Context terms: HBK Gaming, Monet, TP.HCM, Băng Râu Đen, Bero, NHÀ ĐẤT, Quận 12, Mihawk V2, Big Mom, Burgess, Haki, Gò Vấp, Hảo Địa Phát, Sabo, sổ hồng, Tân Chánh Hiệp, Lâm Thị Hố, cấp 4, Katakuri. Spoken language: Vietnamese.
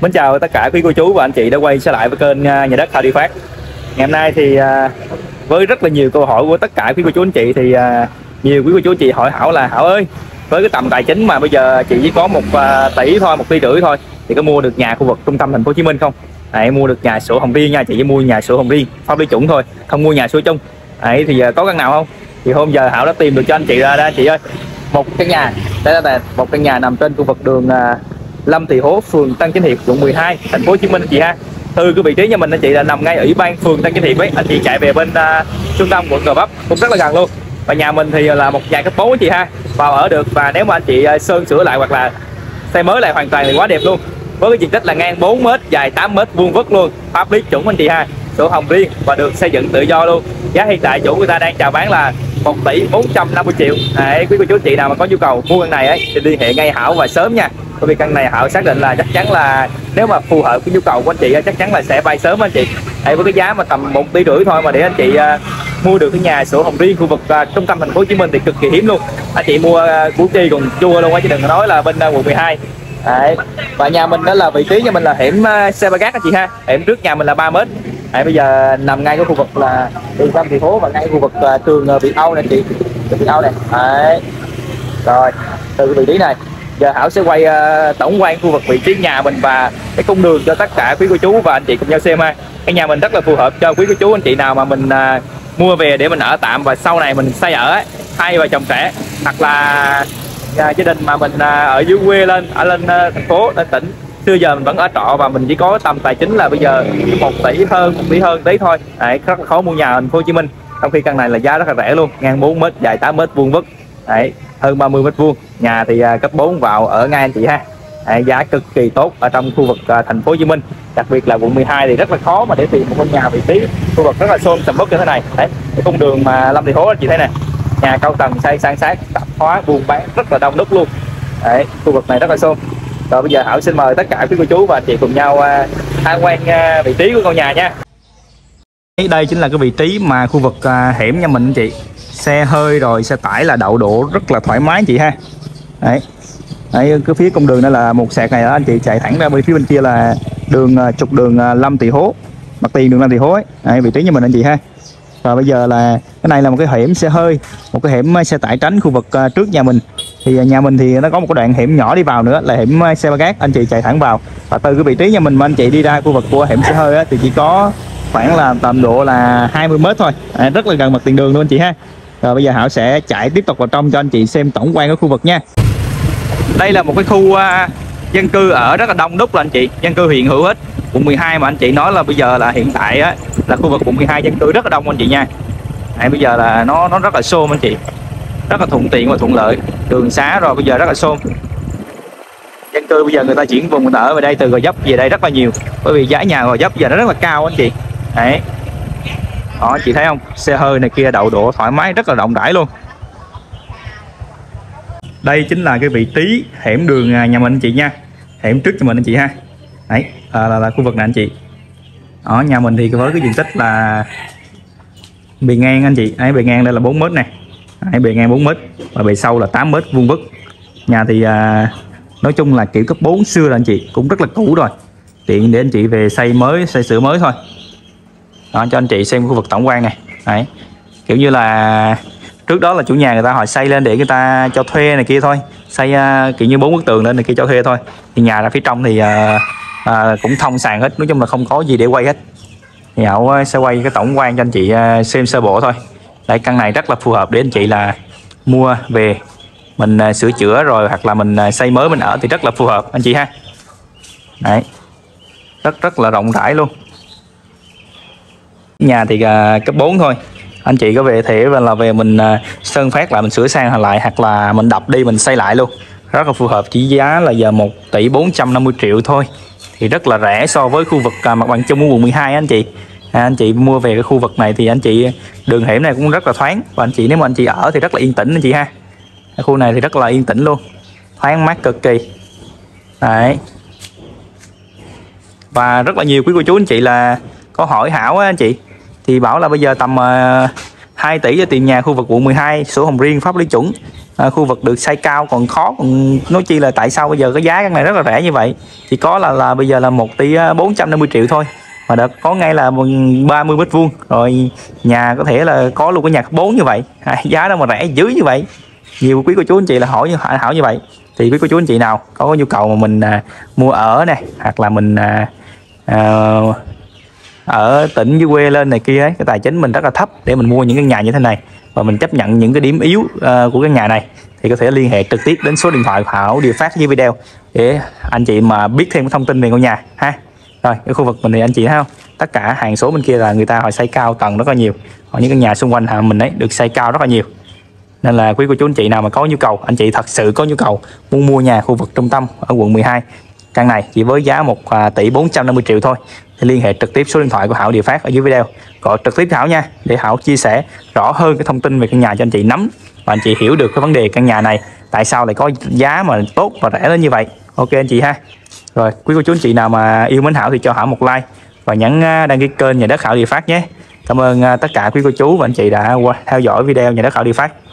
Mến chào tất cả quý cô chú và anh chị đã quay trở lại với kênh Nhà đất Hảo Địa Phát. Ngày hôm nay thì với rất là nhiều câu hỏi của tất cả quý cô chú anh chị, thì nhiều quý cô chú anh chị hỏi Hảo là Hảo ơi, với cái tầm tài chính mà bây giờ chị chỉ có 1 tỷ thôi, 1,5 tỷ thôi, thì có mua được nhà khu vực trung tâm thành phố Hồ Chí Minh không? Hãy mua được nhà sổ hồng riêng nha, chị chỉ mua nhà sổ hồng riêng pháp lý chuẩn thôi, không mua nhà sổ chung. Hãy thì có căn nào không? Thì hôm giờ Hảo đã tìm được cho anh chị ra đây chị ơi. Một căn nhà, đây là một căn nhà nằm trên khu vực đường Lâm Thị Hố, phường Tân Chánh Hiệp, quận 12, thành phố Hồ Chí Minh chị ha. Từ cái vị trí nhà mình anh chị là nằm ngay ở ủy ban phường Tân Chánh Hiệp ấy, anh chị chạy về bên trung tâm quận Gò Vấp cũng rất là gần luôn. Và nhà mình thì là một nhà cấp 4 chị ha, vào ở được, và nếu mà anh chị sơn sửa lại hoặc là xây mới lại hoàn toàn thì quá đẹp luôn. Với cái diện tích là ngang 4 m, dài 8 m vuông vức luôn, pháp lý chuẩn anh chị ha, sổ hồng riêng và được xây dựng tự do luôn. Giá hiện tại chủ người ta đang chào bán là 1,450 tỷ. Quý cô chú chị nào mà có nhu cầu mua căn này ấy thì liên hệ ngay Hảo và sớm nha. Bởi vì căn này Hảo xác định là chắc chắn là nếu mà phù hợp với nhu cầu của anh chị chắc chắn là sẽ vay sớm anh chị. Với cái giá mà tầm 1,5 tỷ thôi mà để anh chị mua được cái nhà sổ hồng riêng khu vực trung tâm thành phố Hồ Chí Minh thì cực kỳ hiếm luôn. Anh chị mua Củ Chi còn chua luôn á, chứ đừng nói là bên quận 12. Đấy. Và nhà mình đó là vị trí nhà mình là hẻm xe ba gác anh chị ha, hẻm trước nhà mình là 3 m. Bây giờ nằm ngay cái khu vực là đường Lâm Thị Hố và ngay khu vực trường Việt Âu này chị, Việt Âu này. Đấy. Rồi từ cái vị trí này giờ Hảo sẽ quay tổng quan khu vực vị trí nhà mình và cái cung đường cho tất cả quý cô chú và anh chị cùng nhau xem ha. Cái nhà mình rất là phù hợp cho quý cô chú anh chị nào mà mình mua về để mình ở tạm và sau này mình xây ở ấy, hai vợ chồng trẻ hoặc là gia đình mà mình ở dưới quê lên ở lên thành phố lên tỉnh. Xưa giờ mình vẫn ở trọ và mình chỉ có tầm tài chính là bây giờ 1 tỷ hơn tí thôi. Đấy, rất là khó mua nhà ở thành phố Hồ Chí Minh, trong khi căn này là giá rất là rẻ luôn, ngang 4 m, dài 8 m vuông vức. Đấy, hơn 30 m vuông, nhà thì cấp 4 vào ở ngay anh chị ha. Đấy, giá cực kỳ tốt ở trong khu vực thành phố Hồ Chí Minh, đặc biệt là quận 12 thì rất là khó mà để tìm một căn nhà vị trí khu vực rất là xôm sầm uất như thế này. Đấy, cái con đường mà Lâm Thị Hố anh chị thấy nè, nhà cao tầng xây san sát, tạp hóa buôn bán rất là đông đúc luôn. Đấy, khu vực này rất là xôm. Rồi bây giờ Hảo xin mời tất cả quý cô chú và anh chị cùng nhau tham quan vị trí của ngôi nhà nha. Đây chính là cái vị trí mà khu vực hẻm nhà mình anh chị, xe hơi rồi xe tải là đậu đổ rất là thoải mái chị ha. Đấy, đấy cái phía con đường đó là một sạc này đó anh chị, chạy thẳng ra bên phía bên kia là đường trục đường Lâm Thị Hố, mặt tiền đường Lâm Thị Hố ấy. Đấy, vị trí nhà mình anh chị ha. Và bây giờ là cái này là một cái hẻm xe hơi, một cái hẻm xe tải tránh khu vực trước nhà mình. Thì nhà mình thì nó có một cái đoạn hẻm nhỏ đi vào nữa là hẻm xe ba gác, anh chị chạy thẳng vào. Và từ cái vị trí nhà mình mà anh chị đi ra khu vực của hẻm xe hơi á, thì chỉ có khoảng là tầm độ là 20 m thôi. Rất là gần mặt tiền đường luôn anh chị ha. Rồi bây giờ Hảo sẽ chạy tiếp tục vào trong cho anh chị xem tổng quan cái khu vực nha. Đây là một cái khu dân cư ở rất là đông đúc là anh chị, dân cư hiện hữu hết. Quận 12 mà anh chị nói là bây giờ là hiện tại á, là khu vực quận 12 dân cư rất là đông anh chị nha. Bây giờ là nó rất là xôm anh chị, rất là thuận tiện và thuận lợi, đường xá rồi bây giờ rất là xôm. Dân cư bây giờ người ta chuyển vùng người ta ở về đây từ Gò Vấp về đây rất là nhiều, bởi vì giá nhà Gò Vấp giờ nó rất là cao anh chị. Đấy, đó chị thấy không, xe hơi này kia đậu đổ thoải mái, rất là rộng rãi luôn. Đây chính là cái vị trí hẻm đường nhà mình anh chị nha, hẻm trước nhà mình anh chị ha. Đấy là khu vực này anh chị. Ở nhà mình thì với cái diện tích là bề ngang anh chị, bề ngang đây là 4 m này, bề ngang 4 m và bề sâu là 8 m vuông vức. Nhà thì nói chung là kiểu cấp 4 xưa là anh chị, cũng rất là cũ rồi, tiện để anh chị về xây mới xây sửa mới thôi. Đó, cho anh chị xem khu vực tổng quan này. Đấy, kiểu như là trước đó là chủ nhà người ta họ xây lên để người ta cho thuê này kia thôi, xây kiểu như 4 bức tường lên này kia cho thuê thôi. Thì nhà ra phía trong thì cũng thông sàn hết, nói chung là không có gì để quay hết. Thì Hảo sẽ quay cái tổng quan cho anh chị xem sơ bộ thôi. Đấy, căn này rất là phù hợp để anh chị là mua về mình sửa chữa rồi hoặc là mình xây mới mình ở thì rất là phù hợp anh chị ha. Đấy, rất là rộng rãi luôn. Nhà thì cấp 4 thôi, anh chị có về thể là về mình sơn phát lại, mình sửa sang lại hoặc là mình đập đi mình xây lại luôn, rất là phù hợp. Chỉ giá là giờ 1,450 tỷ thôi, thì rất là rẻ so với khu vực mặt bằng chung của quận 12 anh chị. Anh chị mua về cái khu vực này thì anh chị đường hẻm này cũng rất là thoáng, và anh chị nếu mà anh chị ở thì rất là yên tĩnh anh chị ha. Cái khu này thì rất là yên tĩnh luôn, thoáng mát cực kỳ. Đấy, và rất là nhiều quý cô chú anh chị là có hỏi Hảo á anh chị, thì bảo là bây giờ tầm 2 tỷ cho tiền nhà khu vực quận 12 sổ hồng riêng pháp lý chuẩn, khu vực được xây cao còn khó, còn nói chi là tại sao bây giờ cái giá căn này rất là rẻ như vậy, chỉ có là bây giờ là 1 tỷ 450 triệu thôi mà đã có ngay là 30 mét vuông rồi, nhà có thể là có luôn cái nhà 4 như vậy, giá đâu mà rẻ dữ như vậy. Nhiều quý cô chú anh chị là hỏi như Hảo như vậy, thì quý cô chú anh chị nào có nhu cầu mà mình mua ở này, hoặc là mình ở tỉnh dưới quê lên này kia ấy, cái tài chính mình rất là thấp để mình mua những cái nhà như thế này và mình chấp nhận những cái điểm yếu của cái nhà này, thì có thể liên hệ trực tiếp đến số điện thoại Hảo Địa Phát dưới video để anh chị mà biết thêm cái thông tin về ngôi nhà ha. Rồi cái khu vực mình thì anh chị thấy không, tất cả hàng số bên kia là người ta họ xây cao tầng rất là nhiều, còn những cái nhà xung quanh mình ấy được xây cao rất là nhiều, nên là quý cô chú anh chị nào mà có nhu cầu, anh chị thật sự có nhu cầu muốn mua nhà khu vực trung tâm ở quận 12 căn này chỉ với giá 1 tỷ 450 triệu thôi, thì liên hệ trực tiếp số điện thoại của Hảo Địa Phát ở dưới video, gọi trực tiếp Hảo nha, để Hảo chia sẻ rõ hơn cái thông tin về căn nhà cho anh chị nắm và anh chị hiểu được cái vấn đề căn nhà này tại sao lại có giá mà tốt và rẻ đến như vậy. Ok anh chị ha. Rồi quý cô chú anh chị nào mà yêu mến Hảo thì cho Hảo một like và nhấn đăng ký kênh Nhà đất Hảo Địa Phát nhé. Cảm ơn tất cả quý cô chú và anh chị đã theo dõi video Nhà đất Hảo Địa Phát.